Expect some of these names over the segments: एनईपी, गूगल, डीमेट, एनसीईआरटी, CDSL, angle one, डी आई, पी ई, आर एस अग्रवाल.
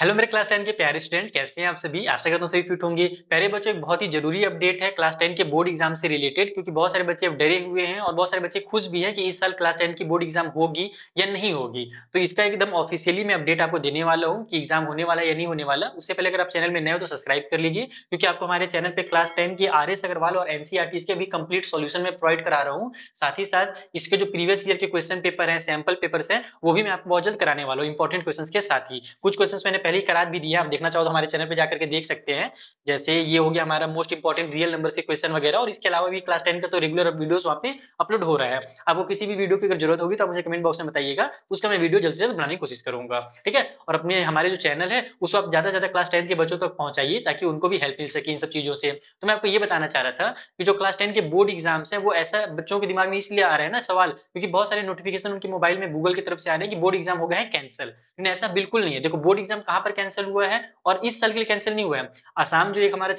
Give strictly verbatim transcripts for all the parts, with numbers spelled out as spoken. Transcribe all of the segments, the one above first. Hello मेरे class ten के प्यारे स्टूडेंट, कैसे हैं आप सभी। आशा करता हूं सभी फिट होंगे। प्यारे बच्चों, एक बहुत ही जरूरी अपडेट है क्लास टेन के बोर्ड एग्जाम से रिलेटेड, क्योंकि बहुत सारे बच्चे अब डरे हुए हैं और बहुत सारे बच्चे खुश भी हैं कि इस साल क्लास टेन की बोर्ड एग्जाम होगी या नहीं होगी। तो इसका एकदम ऑफिशियली मैं अपडेट आपको देने वाला हूँ कि एग्जाम होने वाला या नहीं होने वाला। उससे पहले अगर आप चैनल में नए हो तो सब्सक्राइब कर लीजिए, क्योंकि आपको हमारे चैनल पर क्लास टेन की आर एस अग्रवाल और एनसीईआरटी के भी कंप्लीट सोल्यूशन में प्रोवाइड करा रहा हूँ। साथ ही साथ इसके जो प्रीवियस ईयर के क्वेश्चन पेपर है, सैम्पल पेपर है, वो भी मैं आपको बहुत जल्द कराने वाला हूँ इंपॉर्टेंट क्वेश्चन के साथ ही। कुछ क्वेश्चन मैंने पहले ही करार भी दिया, आप देखना चाहो तो हमारे चैनल पे जाकर के देख सकते हैं। जैसे ये हो गया हमारा मोस्ट इंपॉर्टेंट रियल नंबर से क्वेश्चन वगैरह, और इसके अलावा भी क्लास टेन का तो रेगुलर वीडियोस वहां पे अपलोड हो रहा है। आपको किसी भी वीडियो की अगर जरूरत होगी तो मुझे कमेंट बॉक्स में बताइएगा, उसका मैं वीडियो जल्द से जल्द बनाने की कोशिश करूंगा। ठीक है, और अपने हमारे जो चैनल है उसको आप ज्यादा से ज्यादा क्लास टेन के बच्चों तक पहुंचाइए, ताकि उनको भी हेल्प मिल सके इन सब चीजों से। तो मैं आपको ये बताना चाह रहा था कि जो क्लास टेन के बोर्ड एग्जाम्स है वो ऐसा बच्चों के दिमाग में इसलिए आ रहा है ना सवाल, क्योंकि बहुत सारे नोटिफिकेशन उनके मोबाइल में गूगल की तरफ से आ रहे हैं कि बोर्ड एग्जाम हो गया है कैंसिल। ऐसा बिल्कुल नहीं है। देखो, बोर्ड एग्जाम कहां पर कैंसिल हुआ है और इस साल के लिए कैंसिल नहीं हुआ है। असम, जो एक हमारे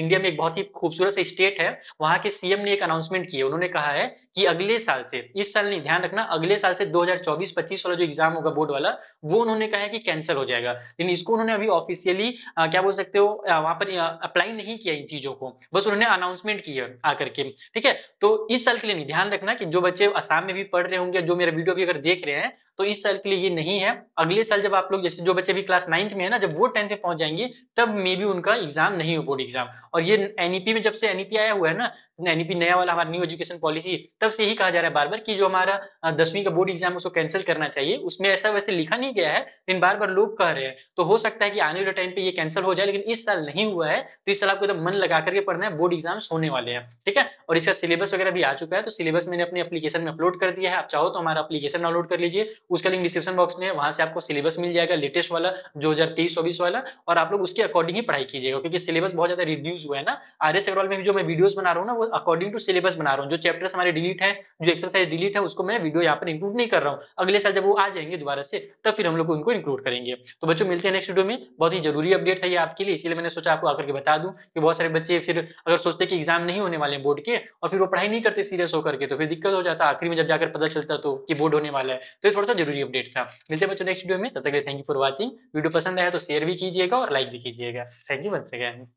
इंडिया में एक बहुत ही खूबसूरत सा स्टेट है, वहां के सीएम ने एक अनाउंसमेंट किया। उन्होंने कहा है कि अगले साल से, इस साल नहीं, ध्यान रखना, अगले साल से दो हज़ार चौबीस पच्चीस वाला जो एग्जाम होगा बोर्ड वाला, वो उन्होंने कहा है कि कैंसिल हो जाएगा। लेकिन इसको उन्होंने अभी ऑफिशियली क्या बोल सकते हो, वहां पर अप्लाई नहीं किया इन चीजों को, बस उन्होंने अनाउंसमेंट किया आकर के। ठीक है, तो इस साल के लिए नहीं। ध्यान रखना कि जो बच्चे असम में भी पढ़ रहे होंगे, जो मेरा वीडियो भी अगर देख रहे हैं, तो इस साल के लिए ये नहीं है। अगले साल जब आप लोग, जैसे जो बच्चे भी क्लास नाइन्थ में है ना, जब वो टेंथ में पहुंच जाएंगे तब मे भी उनका एग्जाम नहीं हो बोर्ड एग्जाम। और ये एनईपी में, जब से एनईपी आया हुआ है ना, एनईपी नया वाला हमारा न्यू एजुकेशन पॉलिसी, तब से ही कहा जा रहा है बार बार कि जो हमारा दसवीं का बोर्ड एग्जाम उसको कैंसिल करना चाहिए। उसमें ऐसा वैसे लिखा नहीं गया है, लेकिन बार बार लोग कह रहे हैं। तो हो सकता है कि आने वाले टाइम पे ये कैंसिल हो जाए, लेकिन इस साल नहीं हुआ है। तो इस साल आपको एकदम मन लगा करके पढ़ना है, बोर्ड एग्जाम्स होने वाले हैं। ठीक है, और इसका सिलेबस वगैरह भी आ चुका है। तो सिलेबस मैंने अपने एप्लीकेशन में अपलोड कर दिया है, आप चाहो तो हमारा एप्लीकेशन डाउनलोड कर लीजिए, उसका लिंक डिस्क्रिप्शन बॉक्स में है। वहां से आपको सिलेबस मिल जाएगा, लेटेस्ट वाला दो हज़ार तेईस चौबीस वाला, और आप लोग उसके अकॉर्डिंग ही पढ़ाई कीजिएगा, क्योंकि सिलेबस बहुत ज्यादा रिड्यूस हुआ है ना। आर एस अग्रवाल में जो मैं वीडियोस बना रहा हूँ ना, वो अकॉर्डिंग टू सिलेबस बना रहा हूँ। जो चैप्टर्स हमारे डिलीट है, जो एक्सरसाइज डिलीट है, उसको मैं वीडियो यहाँ पर इंक्लूड नहीं कर रहा हूँ। अगले साल जब वो आ जाएंगे दोबारा से, तब फिर हम लोग उनको इंक्लूड करेंगे। तो बच्चों, मिलते हैं नेक्स्ट वीडियो में। बहुत ही जरूरी अपडेट है ये आपके लिए, इसलिए मैंने सोचा आपको आकर के बता दूं, कि बहुत सारे बच्चे फिर अगर सोचते कि एग्जाम नहीं होने वाले बोर्ड के, और फिर वो पढ़ाई नहीं करते सीरियस होकर के, तो फिर दिक्कत हो जाता। आखिर में जब जाकर पता चलता तो कि बोर्ड होने वाला है। तो ये थोड़ा सा जरूरी अपडेट था। मिलते हैं बच्चों नेक्स्ट वीडियो में। तब तक thank you for watching. Video पसंद आया तो शेयर भी कीजिएगा और लाइक भी कीजिएगा। Thank you once again.